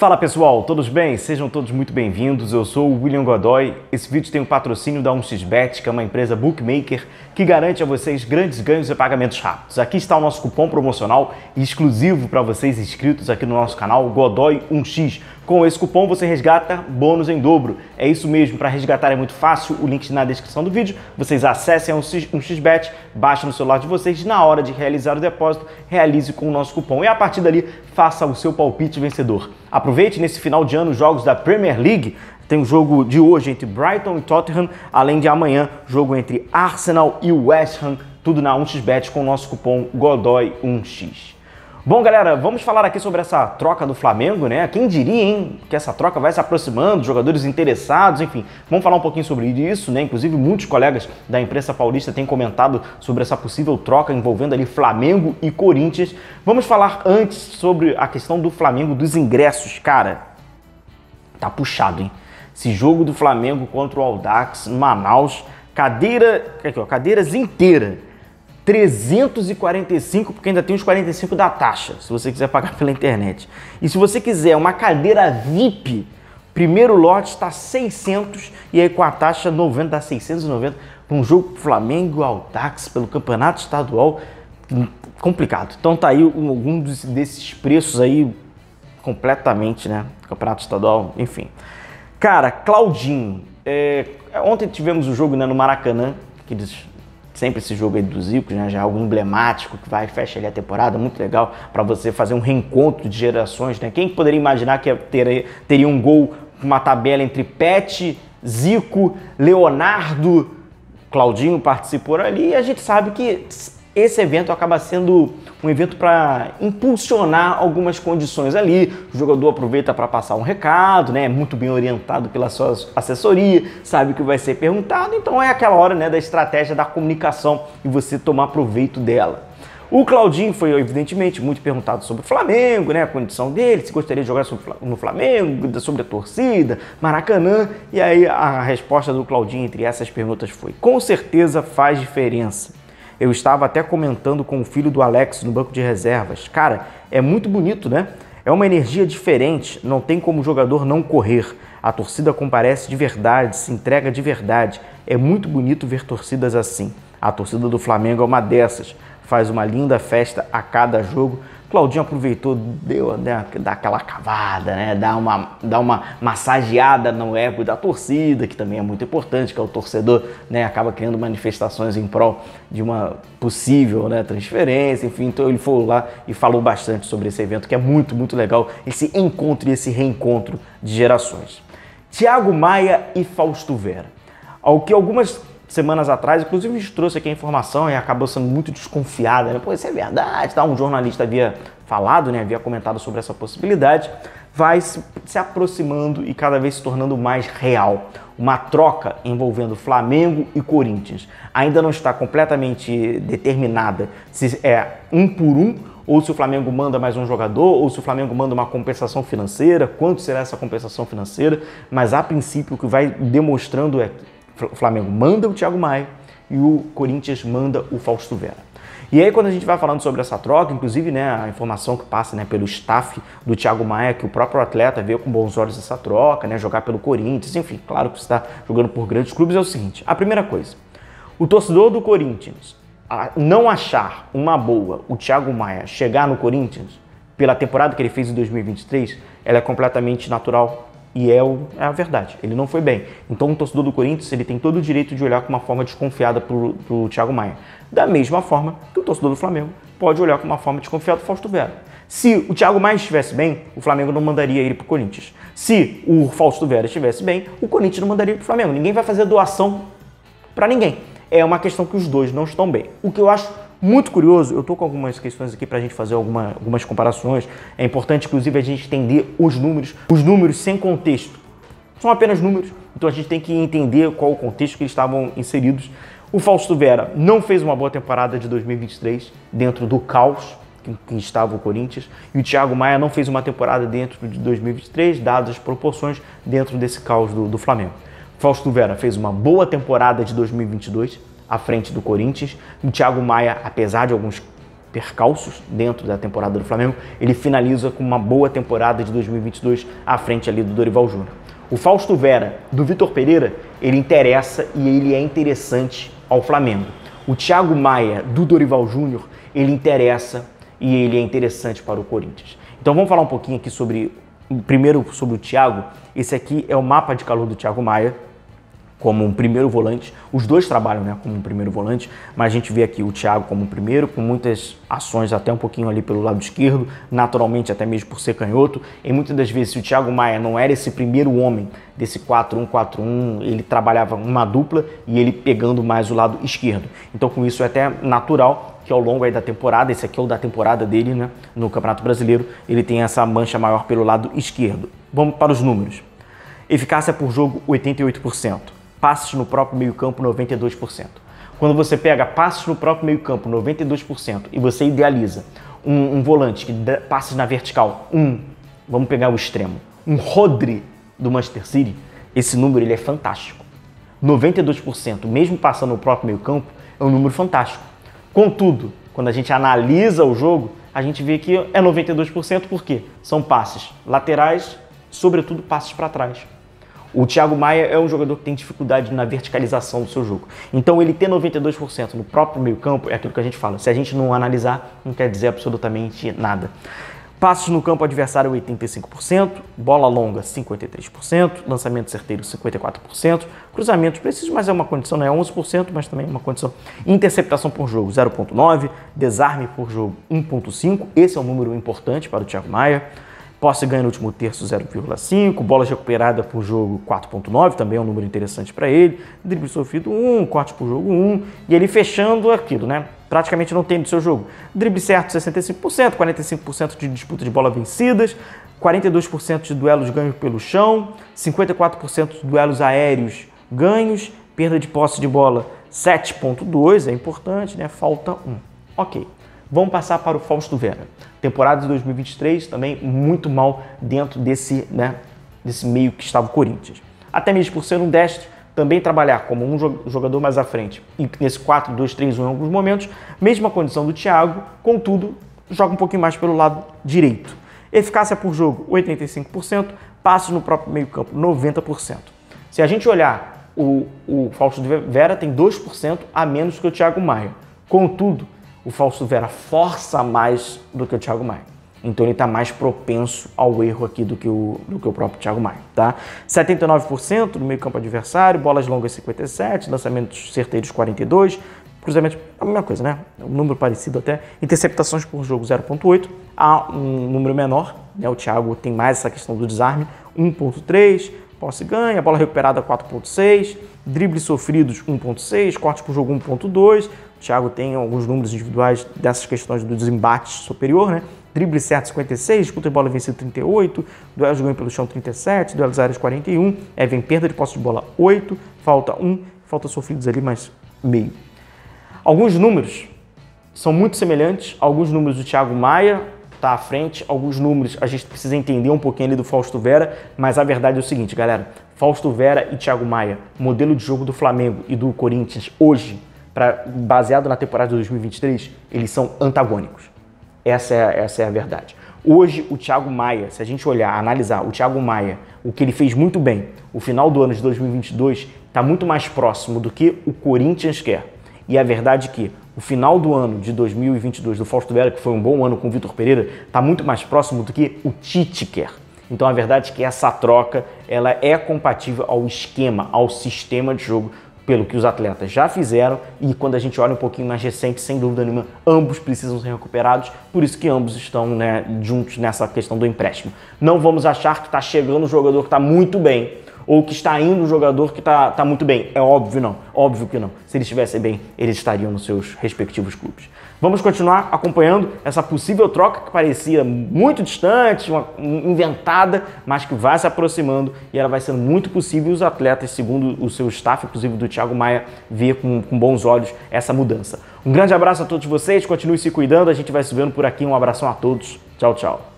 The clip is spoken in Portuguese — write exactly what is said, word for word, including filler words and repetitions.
Fala pessoal, todos bem? Sejam todos muito bem-vindos, eu sou o William Godoy. Esse vídeo tem o patrocínio da um x bet, que é uma empresa bookmaker que garante a vocês grandes ganhos e pagamentos rápidos. Aqui está o nosso cupom promocional exclusivo para vocês inscritos aqui no nosso canal, Godoy um x. Com esse cupom você resgata bônus em dobro. É isso mesmo, para resgatar é muito fácil, o link na descrição do vídeo. Vocês acessem a um x bet, baixem no celular de vocês, na hora de realizar o depósito, realize com o nosso cupom e a partir dali faça o seu palpite vencedor. Aproveite nesse final de ano os jogos da Premier League. Tem o jogo de hoje entre Brighton e Tottenham, além de amanhã, jogo entre Arsenal e West Ham, tudo na um x bet com o nosso cupom Godoy um x. Bom, galera, vamos falar aqui sobre essa troca do Flamengo, né? Quem diria, hein, que essa troca vai se aproximando, jogadores interessados, enfim. Vamos falar um pouquinho sobre isso, né? Inclusive, muitos colegas da imprensa paulista têm comentado sobre essa possível troca envolvendo ali Flamengo e Corinthians. Vamos falar antes sobre a questão do Flamengo dos ingressos, cara. Tá puxado, hein? Esse jogo do Flamengo contra o Audax, Manaus, cadeira, aqui, ó, cadeiras inteiras. trezentos e quarenta e cinco, porque ainda tem os quarenta e cinco da taxa, se você quiser pagar pela internet. E se você quiser uma cadeira V I P, primeiro lote está seiscentos, e aí com a taxa noventa, dá seiscentos e noventa, para um jogo Flamengo Audax pelo Campeonato Estadual, complicado. Então tá aí algum desses preços aí, completamente, né, Campeonato Estadual, enfim. Cara, Claudinho, é... ontem tivemos o jogo, né, no Maracanã, que eles... Sempre esse jogo aí do Zico, né? Já algo emblemático que vai, fecha ali a temporada, muito legal para você fazer um reencontro de gerações, né? Quem poderia imaginar que teria, teria um gol, uma tabela entre Pet, Zico, Leonardo, Claudinho participou ali, e a gente sabe que esse evento acaba sendo um evento para impulsionar algumas condições ali. O jogador aproveita para passar um recado, né? Muito bem orientado pela sua assessoria, sabe o que vai ser perguntado. Então é aquela hora, né, da estratégia da comunicação e você tomar proveito dela. O Claudinho foi, evidentemente, muito perguntado sobre o Flamengo, né? A condição dele, se gostaria de jogar no Flamengo, sobre a torcida, Maracanã. E aí a resposta do Claudinho entre essas perguntas foi: com certeza faz diferença. Eu estava até comentando com o filho do Alex no banco de reservas. Cara, é muito bonito, né? É uma energia diferente, não tem como o jogador não correr. A torcida comparece de verdade, se entrega de verdade. É muito bonito ver torcidas assim. A torcida do Flamengo é uma dessas. Faz uma linda festa a cada jogo. Claudinho aproveitou, deu, né, dá aquela cavada, né? Dá uma, dá uma massageada no ego da torcida, que também é muito importante, que é o torcedor, né? Acaba criando manifestações em prol de uma possível, né, transferência, enfim. Então ele foi lá e falou bastante sobre esse evento, que é muito, muito legal, esse encontro e esse reencontro de gerações. Thiago Maia e Fausto Vera. Ao que algumas semanas atrás, inclusive, a gente trouxe aqui a informação e acabou sendo muito desconfiada, né? Pô, isso é verdade, tá? Um jornalista havia falado, né? Havia comentado sobre essa possibilidade. Vai se, se aproximando e cada vez se tornando mais real. Uma troca envolvendo Flamengo e Corinthians. Ainda não está completamente determinada se é um por um, ou se o Flamengo manda mais um jogador, ou se o Flamengo manda uma compensação financeira, quanto será essa compensação financeira, mas a princípio o que vai demonstrando é: o Flamengo manda o Thiago Maia e o Corinthians manda o Fausto Vera. E aí, quando a gente vai falando sobre essa troca, inclusive, né, a informação que passa, né, pelo staff do Thiago Maia, que o próprio atleta vê com bons olhos essa troca, né, jogar pelo Corinthians, enfim, claro que você está jogando por grandes clubes, é o seguinte: a primeira coisa, o torcedor do Corinthians não achar uma boa o Thiago Maia chegar no Corinthians pela temporada que ele fez em dois mil e vinte e três, ela é completamente natural. E é, o, é a verdade, ele não foi bem. Então o torcedor do Corinthians, ele tem todo o direito de olhar com uma forma desconfiada pro, pro Thiago Maia. Da mesma forma que o torcedor do Flamengo pode olhar com uma forma desconfiada pro Fausto Vera. Se o Thiago Maia estivesse bem, o Flamengo não mandaria ele pro Corinthians. Se o Fausto Vera estivesse bem, o Corinthians não mandaria ele pro Flamengo. Ninguém vai fazer doação para ninguém. É uma questão que os dois não estão bem. O que eu acho muito curioso, eu estou com algumas questões aqui para a gente fazer alguma, algumas comparações. É importante, inclusive, a gente entender os números. Os números sem contexto são apenas números, então a gente tem que entender qual o contexto que eles estavam inseridos. O Fausto Vera não fez uma boa temporada de dois mil e vinte e três dentro do caos que, que estava o Corinthians, e o Thiago Maia não fez uma temporada dentro de dois mil e vinte e três, dadas as proporções, dentro desse caos do, do Flamengo. Fausto Vera fez uma boa temporada de dois mil e vinte e dois, à frente do Corinthians. O Thiago Maia, apesar de alguns percalços dentro da temporada do Flamengo, ele finaliza com uma boa temporada de dois mil e vinte e dois à frente ali do Dorival Júnior. O Fausto Vera, do Vitor Pereira, ele interessa e ele é interessante ao Flamengo. O Thiago Maia, do Dorival Júnior, ele interessa e ele é interessante para o Corinthians. Então vamos falar um pouquinho aqui sobre, primeiro sobre o Thiago. Esse aqui é o mapa de calor do Thiago Maia, como um primeiro volante. Os dois trabalham, né, como um primeiro volante, mas a gente vê aqui o Thiago como um primeiro, com muitas ações até um pouquinho ali pelo lado esquerdo, naturalmente até mesmo por ser canhoto. E muitas das vezes, se o Thiago Maia não era esse primeiro homem desse quatro um quatro um, ele trabalhava uma dupla e ele pegando mais o lado esquerdo. Então com isso é até natural que ao longo aí da temporada, esse aqui é o da temporada dele, né, no Campeonato Brasileiro, ele tem essa mancha maior pelo lado esquerdo. Vamos para os números. Eficácia por jogo, oitenta e oito por cento. Passes no próprio meio-campo, noventa e dois por cento. Quando você pega passes no próprio meio-campo, noventa e dois por cento, e você idealiza um, um volante que dá passes na vertical, um, vamos pegar o extremo, um Rodri do Manchester City, esse número ele é fantástico. noventa e dois por cento, mesmo passando no próprio meio-campo, é um número fantástico. Contudo, quando a gente analisa o jogo, a gente vê que é noventa e dois por cento porque são passes laterais, sobretudo passes para trás. O Thiago Maia é um jogador que tem dificuldade na verticalização do seu jogo. Então ele ter noventa e dois por cento no próprio meio campo é aquilo que a gente fala. Se a gente não analisar, não quer dizer absolutamente nada. Passos no campo adversário oitenta e cinco por cento, bola longa cinquenta e três por cento, lançamento certeiro cinquenta e quatro por cento, cruzamentos precisos, mas é uma condição, não é onze por cento, mas também é uma condição. Interceptação por jogo zero vírgula nove, desarme por jogo um vírgula cinco, esse é um número importante para o Thiago Maia. Posse ganha no último terço zero vírgula cinco, bolas recuperadas por jogo quatro vírgula nove, também é um número interessante para ele, drible sofrido um, corte por jogo um, e ele fechando aquilo, né? Praticamente não tem do seu jogo. Drible certo sessenta e cinco por cento, quarenta e cinco por cento de disputa de bola vencidas, quarenta e dois por cento de duelos ganhos pelo chão, cinquenta e quatro por cento de duelos aéreos ganhos, perda de posse de bola sete vírgula dois, é importante, né? Falta um. Ok. Vamos passar para o Fausto Vera. Temporada de dois mil e vinte e três também muito mal dentro desse, né, desse meio que estava o Corinthians. Até mesmo por ser um destro, também trabalhar como um jogador mais à frente e nesse quatro dois três um em alguns momentos, mesma condição do Thiago, contudo, joga um pouquinho mais pelo lado direito. Eficácia por jogo oitenta e cinco por cento, passes no próprio meio campo noventa por cento. Se a gente olhar, o, o Fausto Vera tem dois por cento a menos que o Thiago Maia, contudo, o Fausto Vera força mais do que o Thiago Maia. Então ele está mais propenso ao erro aqui do que o, do que o próprio Thiago Maia, tá? setenta e nove por cento no meio campo adversário, bolas longas cinquenta e sete por cento, lançamentos certeiros quarenta e dois por cento, cruzamentos, a mesma coisa, né? Um número parecido até. Interceptações por jogo zero vírgula oito, há um número menor, né? O Thiago tem mais essa questão do desarme, um vírgula três, posse ganha, bola recuperada quatro vírgula seis, dribles sofridos um vírgula seis, cortes por jogo um vírgula dois, Thiago tem alguns números individuais dessas questões do desembate superior, né? Drible certo cinquenta e seis, disputa de bola vencida trinta e oito, duelos de ganho pelo chão trinta e sete, duelos áreas quarenta e um, é, vem perda de posse de bola oito, falta um, falta sofridos ali mais meio. Alguns números são muito semelhantes, alguns números do Thiago Maia está à frente, alguns números a gente precisa entender um pouquinho ali do Fausto Vera, mas a verdade é o seguinte, galera, Fausto Vera e Thiago Maia, modelo de jogo do Flamengo e do Corinthians hoje, Pra, baseado na temporada de dois mil e vinte e três, eles são antagônicos. Essa é, essa é a verdade. Hoje, o Thiago Maia, se a gente olhar, analisar o Thiago Maia, o que ele fez muito bem, o final do ano de dois mil e vinte e dois está muito mais próximo do que o Corinthians quer. E a verdade é que o final do ano de dois mil e vinte e dois do Fausto Vera, que foi um bom ano com o Vitor Pereira, está muito mais próximo do que o Tite quer. Então a verdade é que essa troca ela é compatível ao esquema, ao sistema de jogo, pelo que os atletas já fizeram, e quando a gente olha um pouquinho mais recente, sem dúvida nenhuma, ambos precisam ser recuperados, por isso que ambos estão, né, juntos nessa questão do empréstimo. Não vamos achar que está chegando um jogador que está muito bem, ou que está indo um jogador que está tá muito bem. É óbvio não, óbvio que não. Se eles estivessem bem, eles estariam nos seus respectivos clubes. Vamos continuar acompanhando essa possível troca que parecia muito distante, uma, inventada, mas que vai se aproximando e ela vai sendo muito possível. E os atletas, segundo o seu staff, inclusive do Thiago Maia, vê com, com bons olhos essa mudança. Um grande abraço a todos vocês, continue se cuidando, a gente vai se vendo por aqui. Um abração a todos, tchau, tchau.